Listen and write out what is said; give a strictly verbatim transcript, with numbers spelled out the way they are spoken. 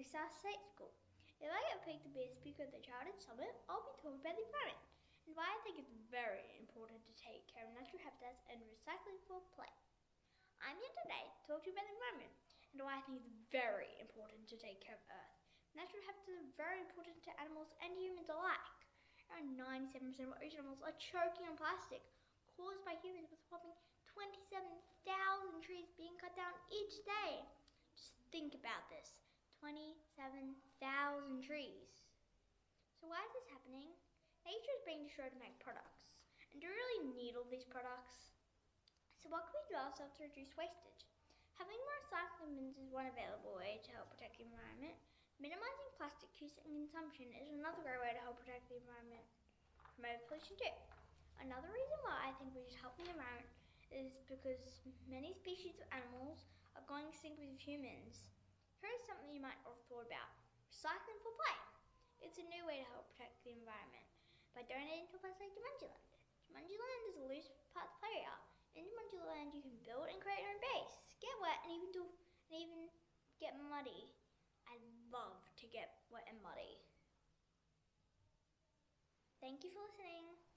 Resource Site School. If I get picked to be a speaker at the Childhood Summit, I'll be talking about the environment and why I think it's very important to take care of natural habitats and recycling for play. I'm here today to talk to you about the environment and why I think it's very important to take care of Earth. Natural habitats are very important to animals and humans alike. Around ninety-seven percent of ocean animals are choking on plastic caused by humans, with whopping twenty-seven thousand trees being cut down each day. Just think about this, twenty-seven thousand trees. So why is this happening? Nature is being destroyed to make products. And do we really need all these products? So what can we do ourselves to reduce wastage? Having more recycling bins is one available way to help protect the environment. Minimising plastic use and consumption is another great way to help protect the environment. Promote pollution too. Another reason why I think we should help the environment is because many species of animals are going extinct with humans. Here is something you might not have thought about. Recycling for play. It's a new way to help protect the environment by donating to a place like Jumundiland. Jumundiland is a loose parts play area. In Jumundiland, you can build and create your own base, get wet, and even do and even get muddy. I love to get wet and muddy. Thank you for listening.